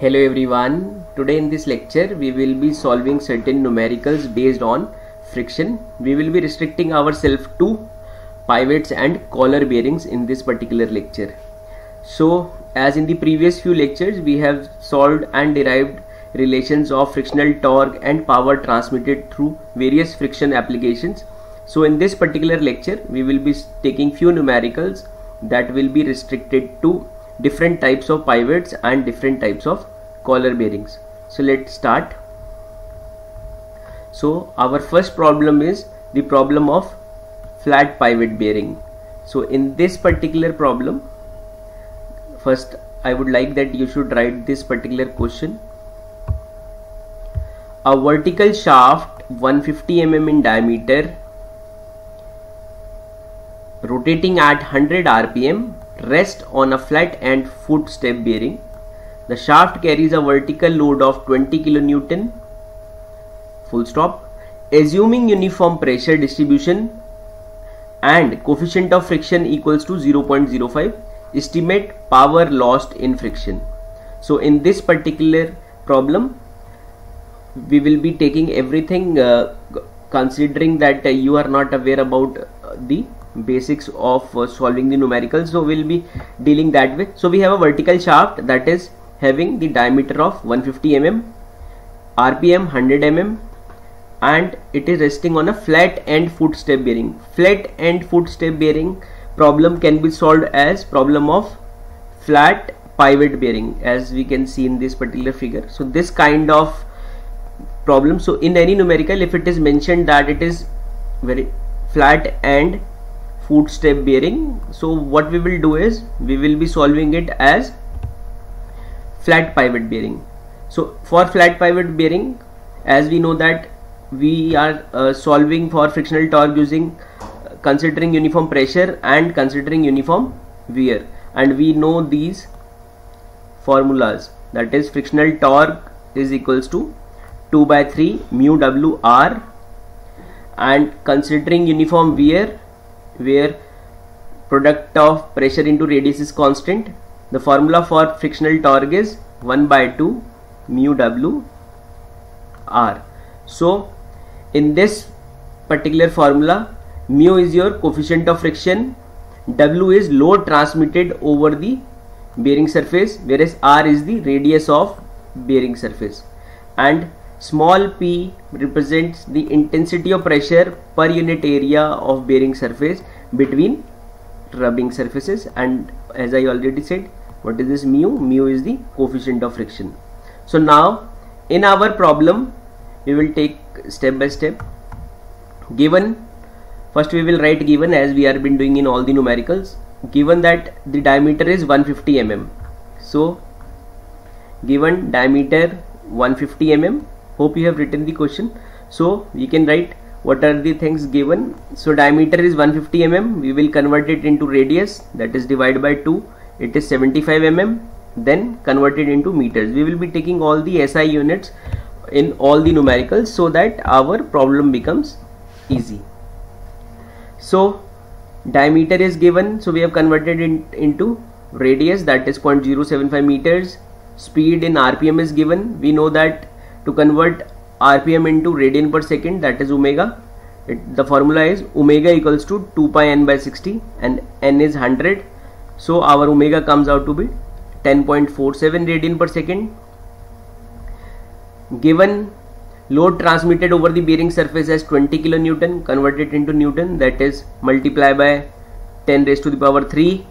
Hello everyone, today in this lecture we will be solving certain numericals based on friction. We will be restricting ourselves to pivots and collar bearings in this particular lecture. So as in the previous few lectures we have solved and derived relations of frictional torque and power transmitted through various friction applications. So in this particular lecture we will be taking few numericals that will be restricted to different types of pivots and different types of collar bearings. So let's start. So our first problem is the problem of flat pivot bearing. So in this particular problem, first I would like that you should write this particular question. A vertical shaft 150 mm in diameter rotating at 100 rpm rest on a flat end foot step bearing. The shaft carries a vertical load of 20 kilonewton. Full stop. Assuming uniform pressure distribution and coefficient of friction equals to 0.05, estimate power lost in friction. So in this particular problem we will be taking everything considering that you are not aware about the basics of solving the numericals, so we'll be dealing that with. So we have a vertical shaft that is having the diameter of 150 mm, rpm 100 mm, and it is resting on a flat end foot step bearing. Flat end foot step bearing problem can be solved as problem of flat pivot bearing, as we can see in this particular figure. So this kind of problem, so in any numerical if it is mentioned that it is very flat end foot step bearing, so what we will do is we will be solving it as flat pivot bearing. So for flat pivot bearing, as we know that we are solving for frictional torque using considering uniform pressure and considering uniform wear, and we know these formulas, that is frictional torque is equals to 2/3 μW r, and considering uniform wear, where product of pressure into radius is constant, the formula for frictional torque is 1/2 μW r. So in this particular formula, mu is your coefficient of friction, W is load transmitted over the bearing surface, whereas R is the radius of bearing surface, and small p represents the intensity of pressure per unit area of bearing surface between rubbing surfaces. And as I already said, what is this mu? Mu is the coefficient of friction. So now in our problem we will take step by step. Given, first we will write given, as we have been doing in all the numericals. Given that the diameter is 150 mm, so given diameter 150 mm, hope you have written the question. So we can write what are the things given. So diameter is 150 mm, we will convert it into radius, that is divided by 2, it is 75 mm, then converted into meters. We will be taking all the SI units in all the numericals so that our problem becomes easy. So diameter is given, so we have converted into radius, that is 0.075 meters. Speed in RPM is given. We know that to convert RPM into radian per second, that is omega, the formula is omega equals to 2πn/60, and n is 100, so our omega comes out to be 10.47 radian per second. Given load transmitted over the bearing surface as 20 kilonewton, converted into newton, that is multiply by 10⁻³,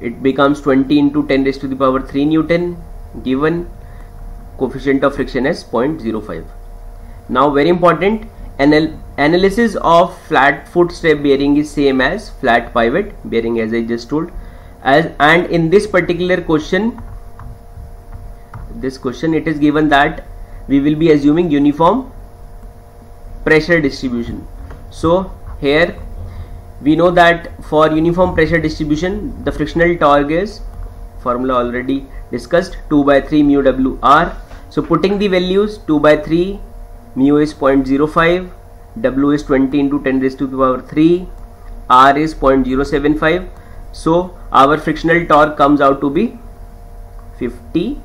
it becomes 20 × 10⁻³ newton. Given coefficient of friction is 0.05. Now very important, analysis of flat foot step bearing is same as flat pivot bearing, as I just told. And in this particular question, it is given that we will be assuming uniform pressure distribution. So here we know that for uniform pressure distribution the frictional torque is, formula already discussed, 2/3 μW r. So putting the values, 2/3 mu is 0.05, W is 20 × 10⁻³, R is 0.075. So our frictional torque comes out to be 50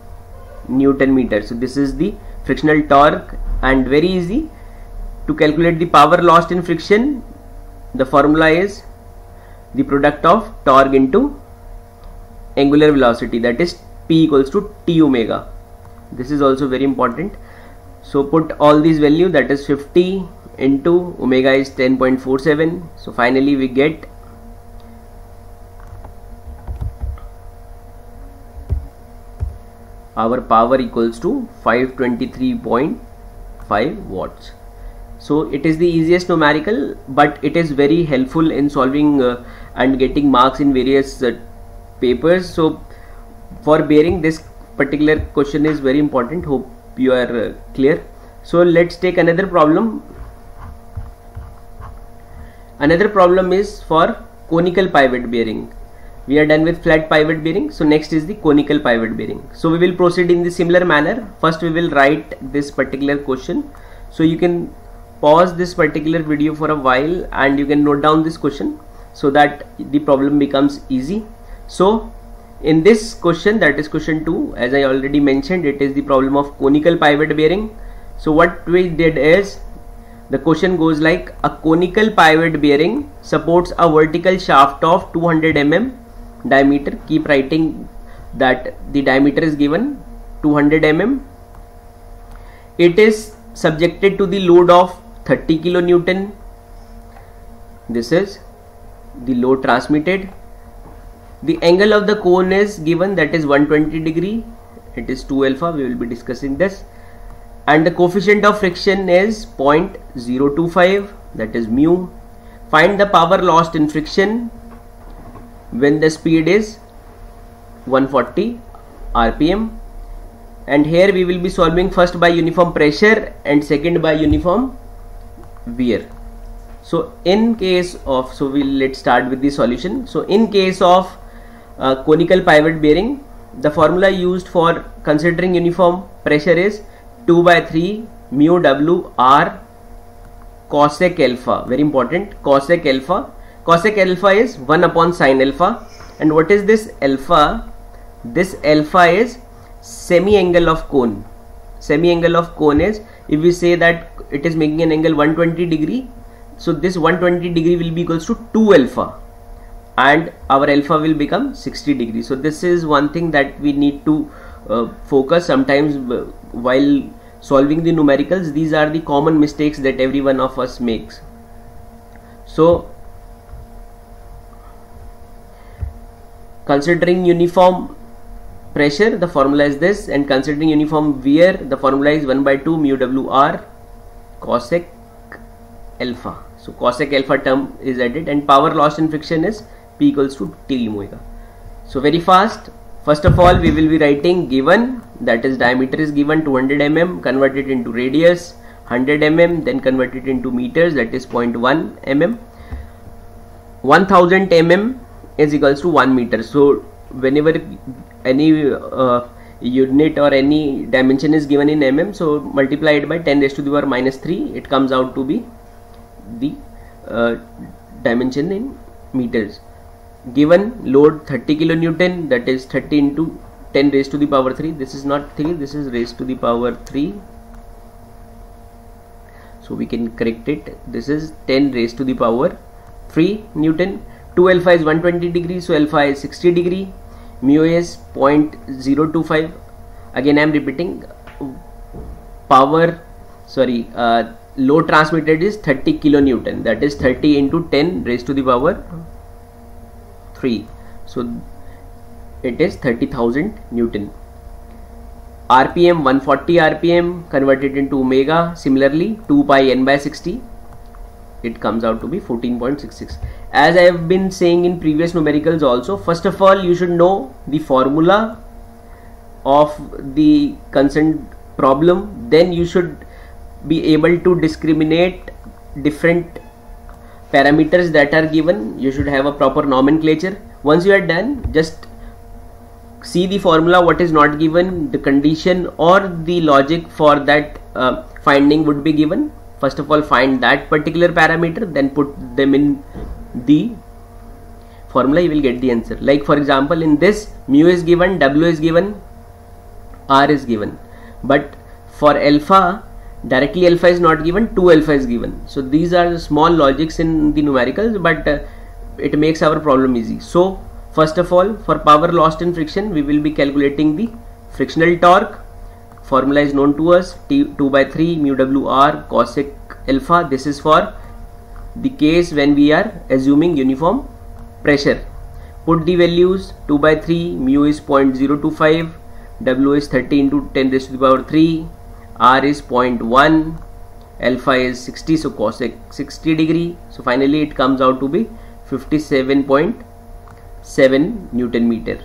Nm. So this is the frictional torque, and very easy to calculate the power lost in friction. The formula is the product of torque into angular velocity, that is P equals to T omega. This is also very important. So put all these value, that is 50 into omega is 10.47. So finally we get 523.5 watts. So it is the easiest numerical, but it is very helpful in solving and getting marks in various papers. So for bearing, this particular question is very important. Hope you are clear. So let's take another problem. Another problem is for conical pivot bearing. We are done with flat pivot bearing, so next is the conical pivot bearing. So we will proceed in the similar manner. First we will write this particular question. So you can pause this particular video for a while and you can note down this question so that the problem becomes easy. So in this question, that is question 2, as I already mentioned, it is the problem of conical pivot bearing. So what we did is, the question goes like, a conical pivot bearing supports a vertical shaft of 200 mm diameter. Keep writing that the diameter is given 200 mm. It is subjected to the load of 30 kilonewton. This is the load transmitted. The angle of the cone is given, that is 120 degree. It is 2 alpha. We will be discussing this, and the coefficient of friction is 0.025, that is mu. Find the power lost in friction when the speed is 140 rpm, and here we will be solving first by uniform pressure and second by uniform wear. So in case of, let's start with the solution. So in case of conical pivot bearing, the formula used for considering uniform pressure is 2/3 mu w r cosec alpha. Very important, cosec alpha. Cosec alpha is 1 upon sine alpha, and what is this alpha? This alpha is semi angle of cone. Semi angle of cone is, if we say that it is making an angle 120 degree, so this 120 degree will be equals to 2 alpha, and our alpha will become 60 degree. So this is one thing that we need to focus sometimes while solving the numericals. These are the common mistakes that every one of us makes. So considering uniform pressure, the formula is this, and considering uniform wear, the formula is 1/2 mu w r cosec alpha. So cosec alpha term is added, and power lost in friction is P equals to T omega. So very fast. First of all, we will be writing given, that is diameter is given 200 mm, convert it into radius 100 mm, then convert it into meters, that is 0.1 mm. 1000 mm is equals to 1 meter. So whenever any unit or any dimension is given in mm, so multiply it by 10⁻³ it comes out to be the dimension in meters. Given load 30 kilonewton, that is 30 into 10⁻³. This is not 3, this is ⁻³. So we can correct it. This is 10⁻³ newton. 2 alpha is 120 degree, so alpha is 60 degree. Mu is 0.025. Again I am repeating, load transmitted is 30 kilonewton, that is 30 into 10⁻³. So it is 30,000 Newton. RPM 140 rpm, converted into omega. Similarly 2πn/60, it comes out to be 14.66. as I have been saying in previous numericals also, first of all you should know the formula of the concerned problem, then you should be able to discriminate different parameters that are given. You should have a proper nomenclature. Once you are done, just see the formula, what is not given, the condition or the logic for that finding would be given. First of all find that particular parameter, then put them in the formula, you will get the answer. Like for example in this, mu is given, w is given, r is given, but for alpha directly alpha is not given, 2 alpha is given. So these are small logics in the numericals, but it makes our problem easy. So first of all, for power lost in friction, we will be calculating the frictional torque. Formula is known to us, T2/3 mu w r cosec alpha. This is for the case when we are assuming uniform pressure. Put the values. 2/3 mu is 0.025, w is 30 × 10⁵, r is 0.1, alpha is 60, so cosec 60 degree. So finally it comes out to be 57.7 Newton meter.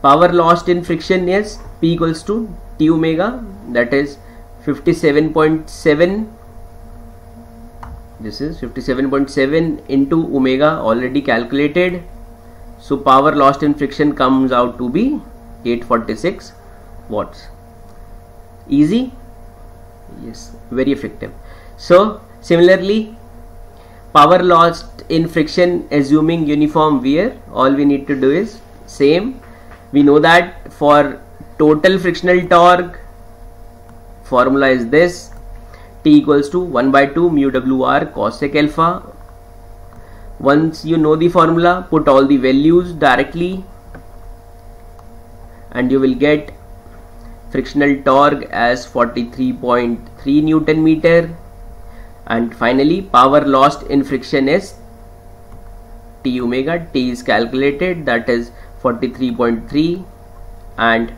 Power lost in friction is P = T omega, that is 57.7. This is 57.7 into omega already calculated. So power lost in friction comes out to be 846 watts. Easy? Yes, very effective. So similarly, power lost in friction assuming uniform wear, all we need to do is same. We know that for total frictional torque, formula is this, T = 1/2 mu w r cosec alpha. Once you know the formula, put all the values directly and you will get frictional torque as 43.3 Newton meter. And finally power lost in friction is T omega. T is calculated, that is 43.3 and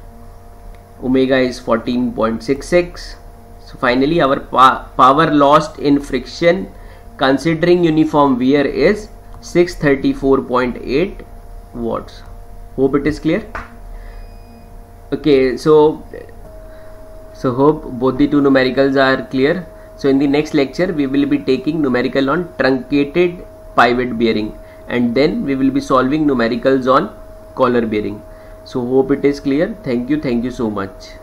omega is 14.66. So finally our power lost in friction considering uniform wear is 634.8 watts. Hope it is clear. Okay, so hope both the two numericals are clear. So in the next lecture we will be taking numerical on truncated pivot bearing, and then we will be solving numericals on collar bearing. So hope it is clear. Thank you so much.